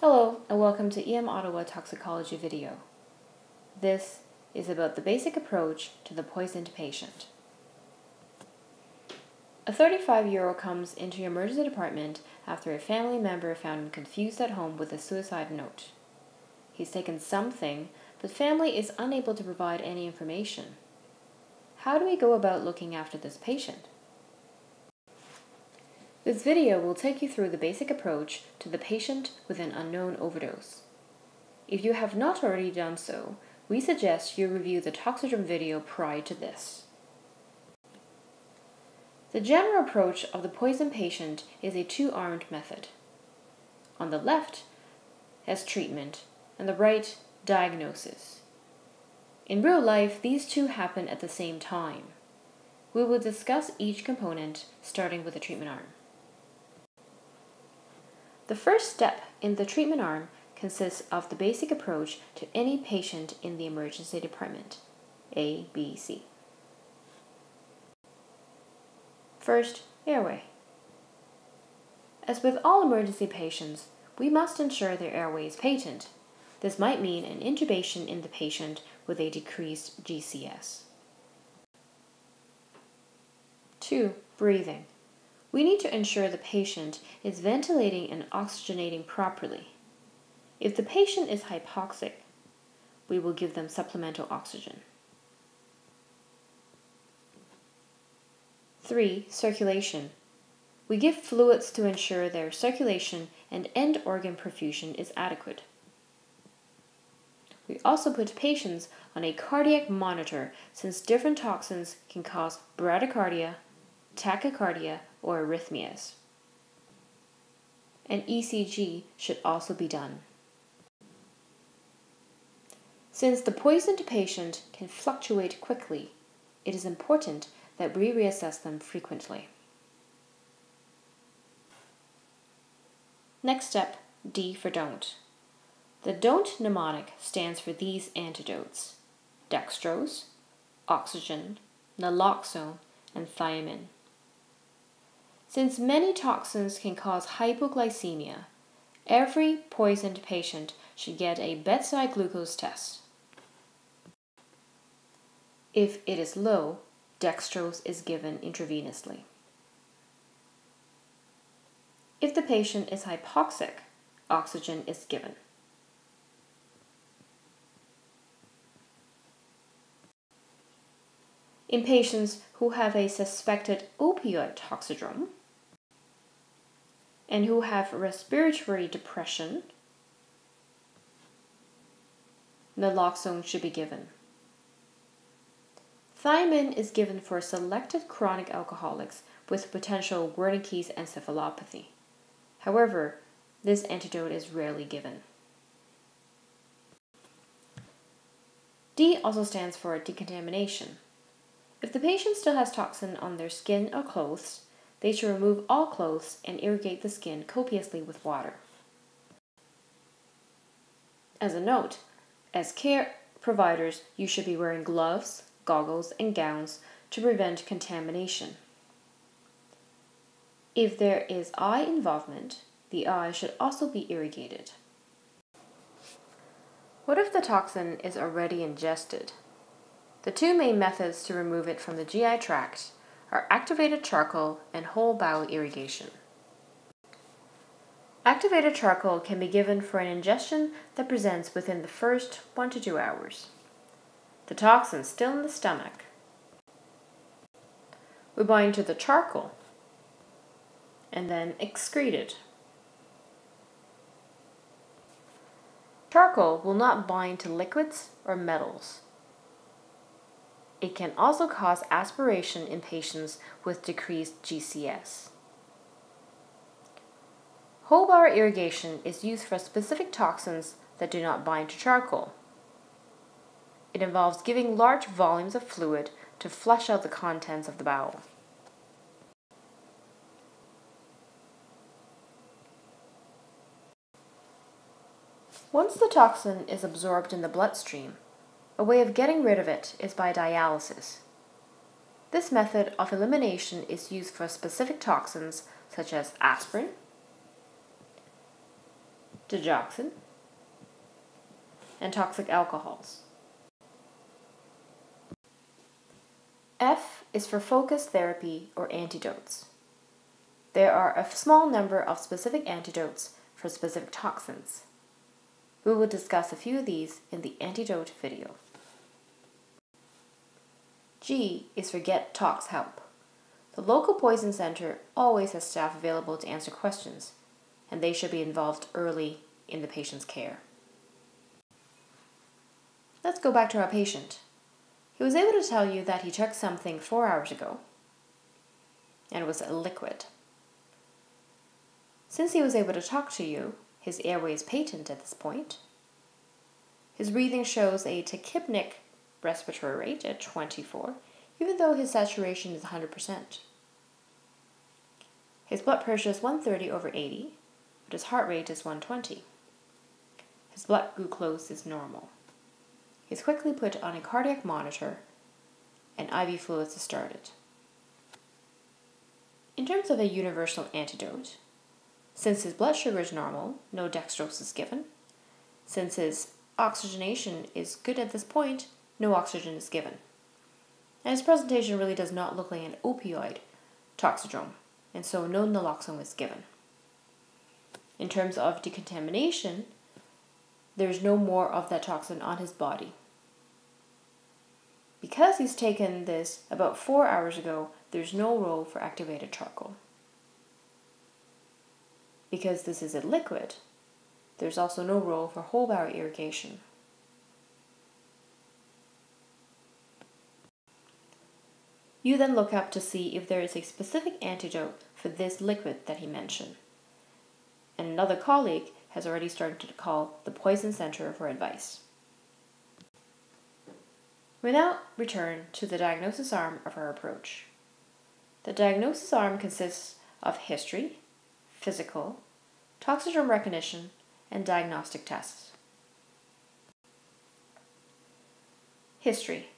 Hello and welcome to EMOttawa toxicology video. This is about the basic approach to the poisoned patient. A 35-year-old comes into your emergency department after a family member found him confused at home with a suicide note. He's taken something, but family is unable to provide any information. How do we go about looking after this patient? This video will take you through the basic approach to the patient with an unknown overdose. If you have not already done so, we suggest you review the toxidrome video prior to this. The general approach of the poisoned patient is a two-armed method. On the left as treatment, and the right diagnosis. In real life, these two happen at the same time. We will discuss each component, starting with the treatment arm. The first step in the treatment arm consists of the basic approach to any patient in the emergency department, A, B, C. First, airway. As with all emergency patients, we must ensure their airway is patent. This might mean an intubation in the patient with a decreased GCS. 2. Breathing. We need to ensure the patient is ventilating and oxygenating properly. If the patient is hypoxic, we will give them supplemental oxygen. 3. Circulation. We give fluids to ensure their circulation and end organ perfusion is adequate. We also put patients on a cardiac monitor since different toxins can cause bradycardia, tachycardia, or arrhythmias. An ECG should also be done. Since the poisoned patient can fluctuate quickly, it is important that we reassess them frequently. Next step, D for don't. The don't mnemonic stands for these antidotes: dextrose, oxygen, naloxone, and thiamine. Since many toxins can cause hypoglycemia, every poisoned patient should get a bedside glucose test. If it is low, dextrose is given intravenously. If the patient is hypoxic, oxygen is given. In patients who have a suspected opioid toxidrome, and who have respiratory depression, naloxone should be given. Thiamine is given for selected chronic alcoholics with potential Wernicke's encephalopathy. However, this antidote is rarely given. D also stands for decontamination. If the patient still has toxin on their skin or clothes, they should remove all clothes and irrigate the skin copiously with water. As a note, as care providers, you should be wearing gloves, goggles, and gowns to prevent contamination. If there is eye involvement, the eye should also be irrigated. What if the toxin is already ingested? The two main methods to remove it from the GI tract are activated charcoal and whole bowel irrigation. Activated charcoal can be given for an ingestion that presents within the first 1 to 2 hours. The toxin is still in the stomach. We bind to the charcoal and then excrete it. Charcoal will not bind to liquids or metals. It can also cause aspiration in patients with decreased GCS. Whole bowel irrigation is used for specific toxins that do not bind to charcoal. It involves giving large volumes of fluid to flush out the contents of the bowel. Once the toxin is absorbed in the bloodstream, a way of getting rid of it is by dialysis. This method of elimination is used for specific toxins such as aspirin, digoxin, and toxic alcohols. F is for focused therapy or antidotes. There are a small number of specific antidotes for specific toxins. We will discuss a few of these in the antidote video. G is for Get Tox Help. The local poison center always has staff available to answer questions, and they should be involved early in the patient's care. Let's go back to our patient. He was able to tell you that he took something 4 hours ago, and it was a liquid. Since he was able to talk to you, his airway is patent at this point. His breathing shows a tachypnic respiratory rate at 24, even though his saturation is 100%. His blood pressure is 130/80, but his heart rate is 120. His blood glucose is normal. He is quickly put on a cardiac monitor, and IV fluids are started. In terms of a universal antidote, since his blood sugar is normal, no dextrose is given. Since his oxygenation is good at this point, no oxygen is given. And his presentation really does not look like an opioid toxidrome, and so no naloxone was given. In terms of decontamination, there's no more of that toxin on his body. Because he's taken this about 4 hours ago, there's no role for activated charcoal. Because this is a liquid, there's also no role for whole bowel irrigation. You then look up to see if there is a specific antidote for this liquid that he mentioned. And another colleague has already started to call the poison center for advice. We now return to the diagnosis arm of our approach. The diagnosis arm consists of history, physical, toxidrome recognition, and diagnostic tests. History.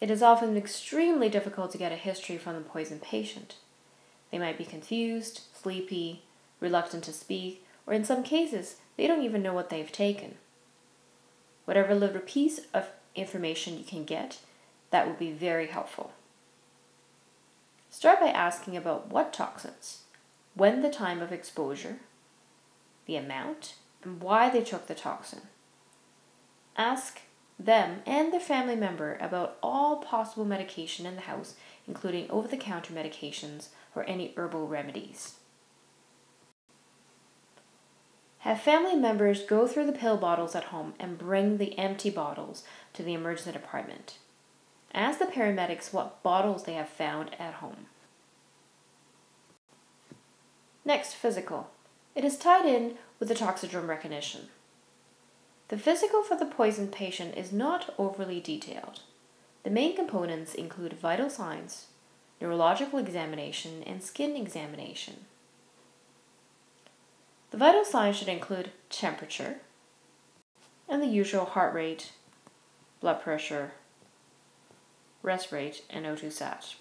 It is often extremely difficult to get a history from the poison patient. They might be confused, sleepy, reluctant to speak, or in some cases, they don't even know what they've taken. Whatever little piece of information you can get, that will be very helpful. Start by asking about what toxins, when the time of exposure, the amount, and why they took the toxin. Ask them and their family member about all possible medication in the house, including over-the-counter medications or any herbal remedies. Have family members go through the pill bottles at home and bring the empty bottles to the emergency department. Ask the paramedics what bottles they have found at home. Next, physical. It is tied in with the toxidrome recognition. The physical for the poisoned patient is not overly detailed. The main components include vital signs, neurological examination, and skin examination. The vital signs should include temperature and the usual heart rate, blood pressure, rest rate, and O2 sat.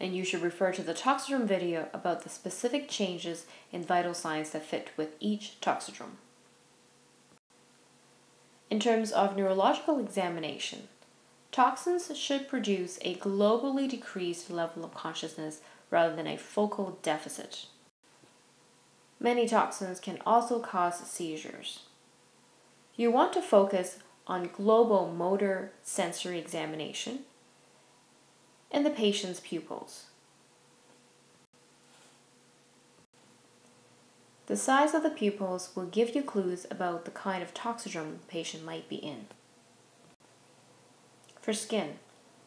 And you should refer to the toxidrome video about the specific changes in vital signs that fit with each toxidrome. In terms of neurological examination, toxins should produce a globally decreased level of consciousness rather than a focal deficit. Many toxins can also cause seizures. You want to focus on global motor sensory examination and the patient's pupils. The size of the pupils will give you clues about the kind of toxidrome the patient might be in. For skin,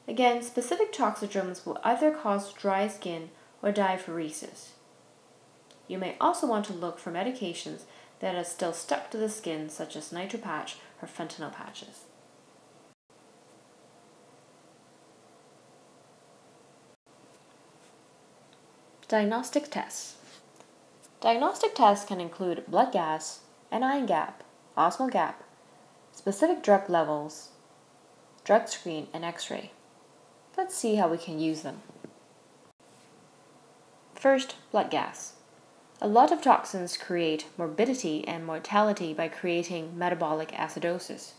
again, specific toxidromes will either cause dry skin or diaphoresis. You may also want to look for medications that are still stuck to the skin, such as nitro patch or fentanyl patches. Diagnostic tests. Diagnostic tests can include blood gas, anion gap, osmol gap, specific drug levels, drug screen, and x-ray. Let's see how we can use them. First, blood gas. A lot of toxins create morbidity and mortality by creating metabolic acidosis.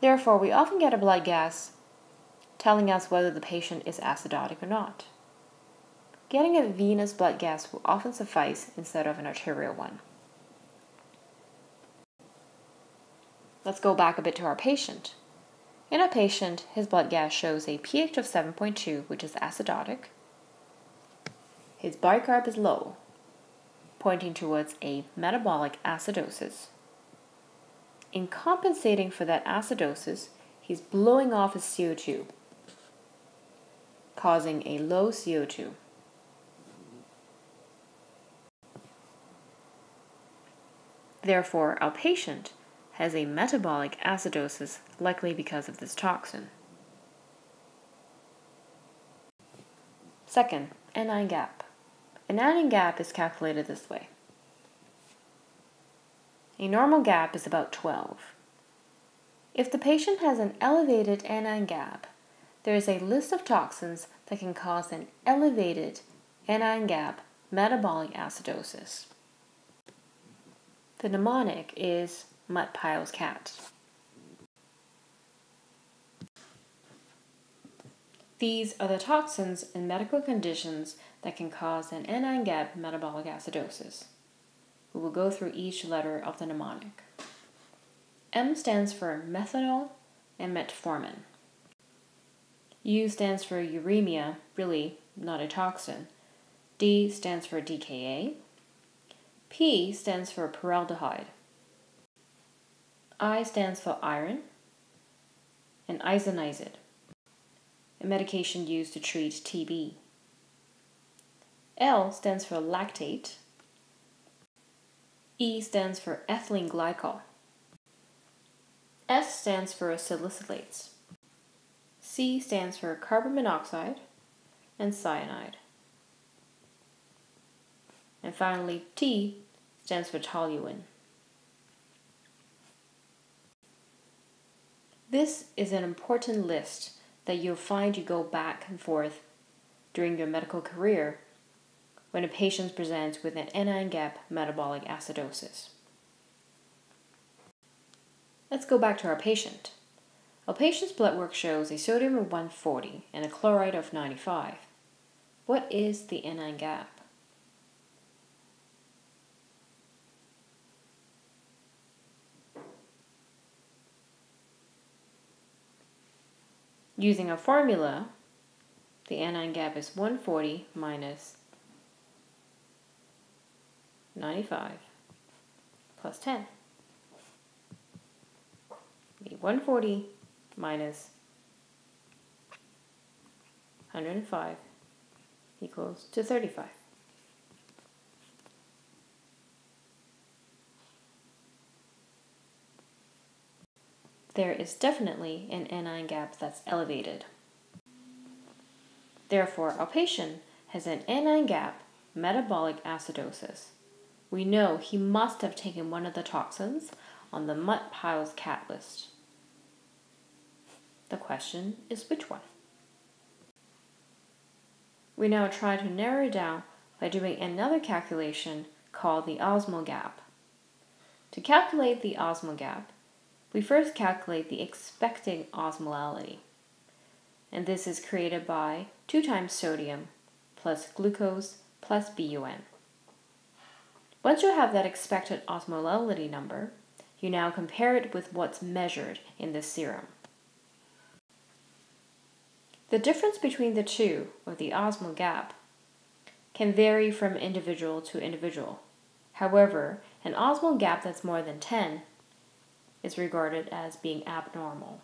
Therefore, we often get a blood gas telling us whether the patient is acidotic or not. Getting a venous blood gas will often suffice instead of an arterial one. Let's go back a bit to our patient. In a patient, his blood gas shows a pH of 7.2, which is acidotic. His bicarb is low, pointing towards a metabolic acidosis. In compensating for that acidosis, he's blowing off his CO2, causing a low CO2. Therefore, our patient has a metabolic acidosis, likely because of this toxin. Second, anion gap. An anion gap is calculated this way. A normal gap is about 12. If the patient has an elevated anion gap, there is a list of toxins that can cause an elevated anion gap metabolic acidosis. The mnemonic is Muttpile's cat. These are the toxins and medical conditions that can cause an anion gap metabolic acidosis. We will go through each letter of the mnemonic. M stands for methanol and metformin. U stands for uremia, really not a toxin. D stands for DKA. P stands for peraldehyde. I stands for iron and isoniazid, a medication used to treat TB. L stands for lactate. E stands for ethylene glycol. S stands for salicylates. C stands for carbon monoxide and cyanide. And finally, T stands for toluene. This is an important list that you'll find you go back and forth during your medical career when a patient presents with an anion gap metabolic acidosis. Let's go back to our patient. Our patient's blood work shows a sodium of 140 and a chloride of 95. What is the anion gap? Using a formula, the anion gap is 140 minus 95 plus 10. 140 minus 105 equals to 35. There is definitely an anion gap that's elevated. Therefore, our patient has an anion gap metabolic acidosis. We know he must have taken one of the toxins on the Muttpile's cat list. The question is which one? We now try to narrow it down by doing another calculation called the osmol gap. To calculate the osmol gap, we first calculate the expected osmolality, and this is created by 2 times sodium plus glucose plus BUN. Once you have that expected osmolality number, you now compare it with what's measured in the serum. The difference between the two, or the osmol gap, can vary from individual to individual. However, an osmol gap that's more than 10 is regarded as being abnormal.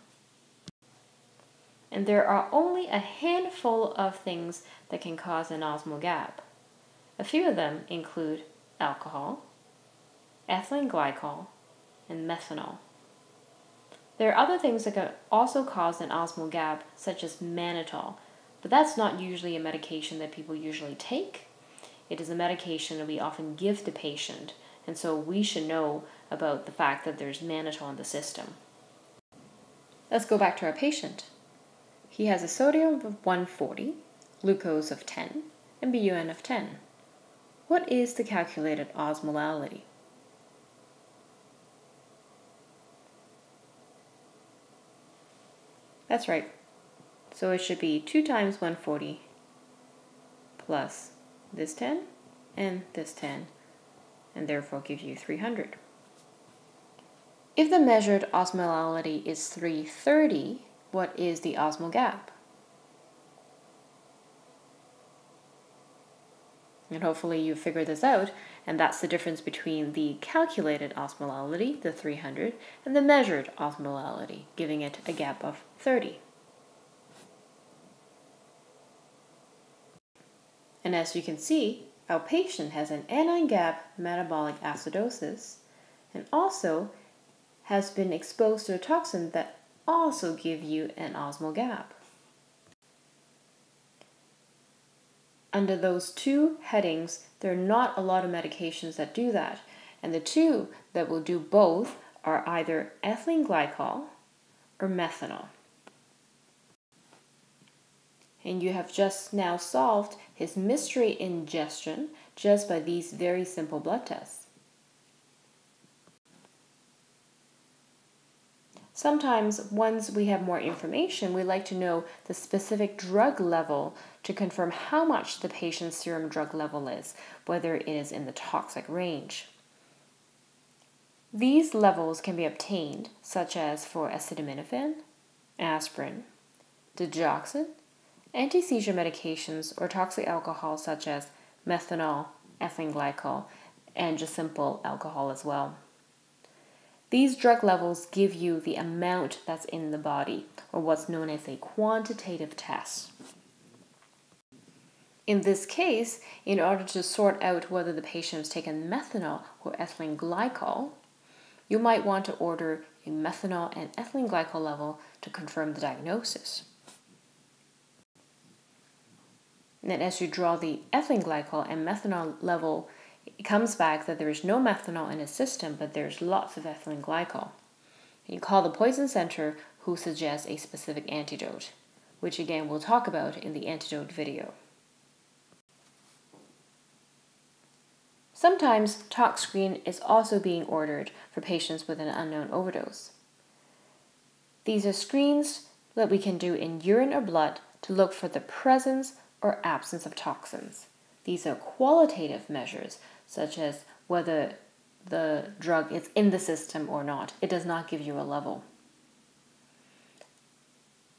And there are only a handful of things that can cause an osmol gap. A few of them include alcohol, ethylene glycol, and methanol. There are other things that can also cause an osmol gap, such as mannitol, but that's not usually a medication that people usually take. It is a medication that we often give the patient, and so we should know about the fact that there's mannitol in the system. Let's go back to our patient. He has a sodium of 140, glucose of 10, and BUN of 10. What is the calculated osmolality? That's right. So it should be 2 times 140 plus this 10 and this 10, and therefore gives you 300. If the measured osmolality is 330, what is the osmol gap? And hopefully you figured this out, and that's the difference between the calculated osmolality, the 300, and the measured osmolality, giving it a gap of 30. And as you can see, our patient has an anion gap metabolic acidosis and also has been exposed to a toxin that also gives you an osmol gap. Under those two headings, there are not a lot of medications that do that. And the two that will do both are either ethylene glycol or methanol. And you have just now solved his mystery ingestion just by these very simple blood tests. Sometimes, once we have more information, we like to know the specific drug level to confirm how much the patient's serum drug level is, whether it is in the toxic range. These levels can be obtained, such as for acetaminophen, aspirin, digoxin, anti-seizure medications, or toxic alcohols such as methanol, ethylene glycol, and just simple alcohol as well. These drug levels give you the amount that's in the body, or what's known as a quantitative test. In this case, in order to sort out whether the patient has taken methanol or ethylene glycol, you might want to order a methanol and ethylene glycol level to confirm the diagnosis. And then as you draw the ethylene glycol and methanol level, it comes back that there is no methanol in his system, but there's lots of ethylene glycol. You call the poison center, who suggests a specific antidote, which again we'll talk about in the antidote video. Sometimes ToxScreen is also being ordered for patients with an unknown overdose. These are screens that we can do in urine or blood to look for the presence or absence of toxins. These are qualitative measures, such as whether the drug is in the system or not. It does not give you a level.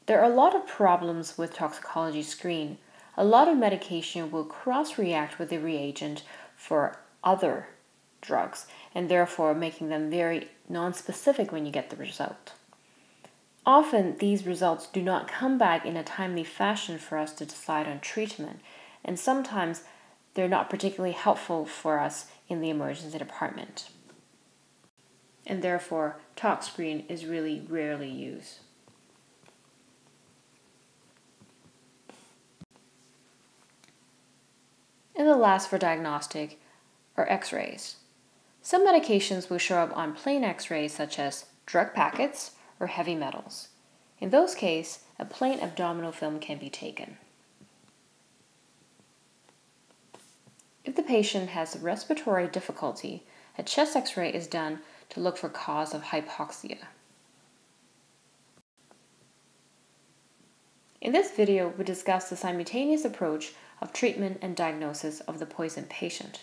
There are a lot of problems with toxicology screen. A lot of medication will cross-react with the reagent for other drugs, and therefore making them very non-specific when you get the result. Often, these results do not come back in a timely fashion for us to decide on treatment, and sometimes they're not particularly helpful for us in the emergency department. And therefore, ToxScreen is really rarely used. And the last for diagnostic are x-rays. Some medications will show up on plain x-rays, such as drug packets or heavy metals. In those cases, a plain abdominal film can be taken. If the patient has respiratory difficulty, a chest x-ray is done to look for cause of hypoxia. In this video, we discuss the simultaneous approach of treatment and diagnosis of the poisoned patient.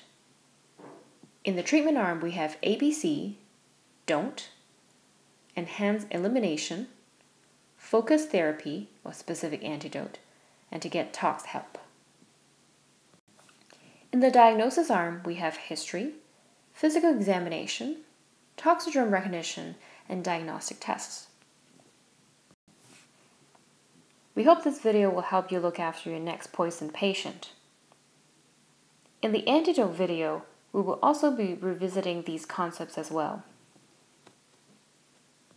In the treatment arm, we have ABC, don't, enhance elimination, focus therapy, or specific antidote, and to get tox help. In the diagnosis arm, we have history, physical examination, toxidrome recognition, and diagnostic tests. We hope this video will help you look after your next poisoned patient. In the antidote video, we will also be revisiting these concepts as well.